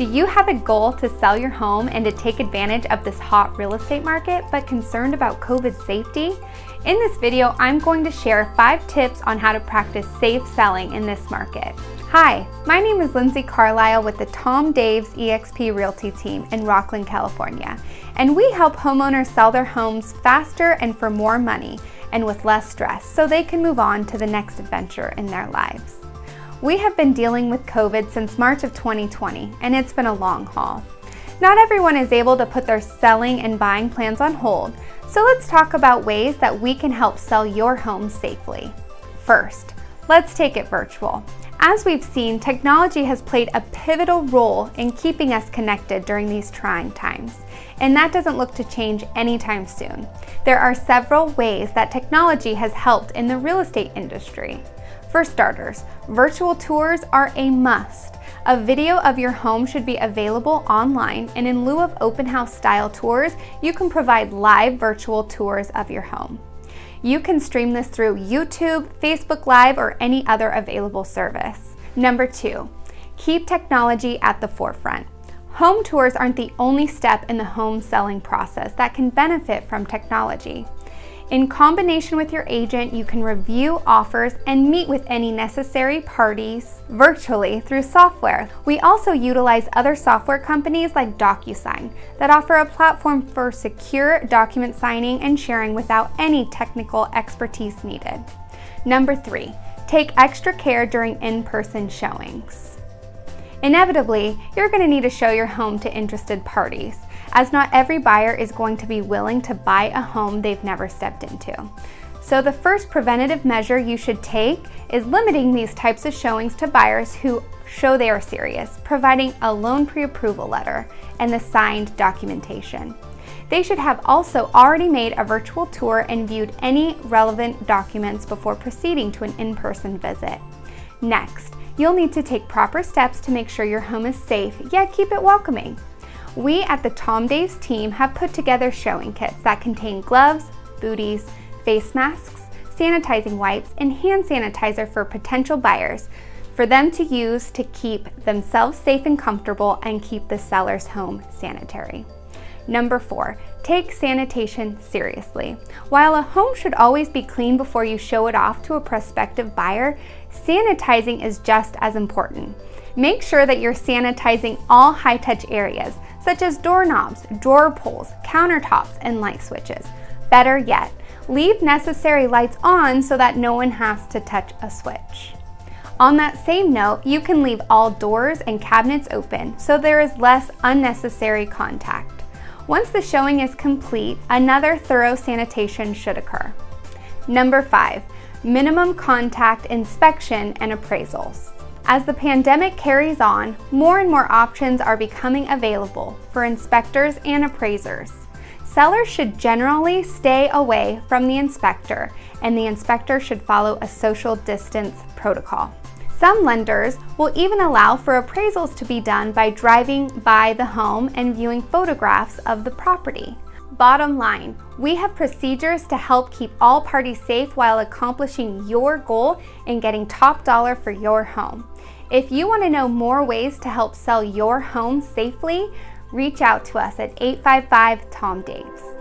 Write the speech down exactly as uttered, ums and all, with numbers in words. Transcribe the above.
Do you have a goal to sell your home and to take advantage of this hot real estate market, but concerned about COVID safety? In this video, I'm going to share five tips on how to practice safe selling in this market. Hi, my name is Lindsay Carlisle with the Tom Daves E X P Realty Team in Rockland, California, and we help homeowners sell their homes faster and for more money and with less stress so they can move on to the next adventure in their lives. We have been dealing with COVID since March of twenty twenty, and it's been a long haul. Not everyone is able to put their selling and buying plans on hold, so let's talk about ways that we can help sell your home safely. First, let's take it virtual. As we've seen, technology has played a pivotal role in keeping us connected during these trying times, and that doesn't look to change anytime soon. There are several ways that technology has helped in the real estate industry. For starters, virtual tours are a must. A video of your home should be available online, and in lieu of open house style tours, you can provide live virtual tours of your home. You can stream this through YouTube, Facebook Live, or any other available service. Number two, keep technology at the forefront. Home tours aren't the only step in the home selling process that can benefit from technology. In combination with your agent, you can review offers and meet with any necessary parties virtually through software. We also utilize other software companies like DocuSign that offer a platform for secure document signing and sharing without any technical expertise needed. Number three, take extra care during in-person showings. Inevitably, you're going to need to show your home to interested parties, as not every buyer is going to be willing to buy a home they've never stepped into. So the first preventative measure you should take is limiting these types of showings to buyers who show they are serious, providing a loan pre-approval letter and the signed documentation. They should have also already made a virtual tour and viewed any relevant documents before proceeding to an in-person visit. Next, you'll need to take proper steps to make sure your home is safe, yet keep it welcoming. We at the Tom Daves team have put together showing kits that contain gloves, booties, face masks, sanitizing wipes, and hand sanitizer for potential buyers for them to use to keep themselves safe and comfortable and keep the seller's home sanitary. Number four, take sanitation seriously. While a home should always be clean before you show it off to a prospective buyer, sanitizing is just as important. Make sure that you're sanitizing all high-touch areas, such as doorknobs, drawer pulls, countertops, and light switches. Better yet, leave necessary lights on so that no one has to touch a switch. On that same note, you can leave all doors and cabinets open so there is less unnecessary contact. Once the showing is complete, another thorough sanitation should occur. Number five, minimum contact inspection and appraisals. As the pandemic carries on, more and more options are becoming available for inspectors and appraisers. Sellers should generally stay away from the inspector, and the inspector should follow a social distance protocol. Some lenders will even allow for appraisals to be done by driving by the home and viewing photographs of the property. Bottom line, we have procedures to help keep all parties safe while accomplishing your goal and getting top dollar for your home. If you want to know more ways to help sell your home safely, reach out to us at eight five five, Tom Daves.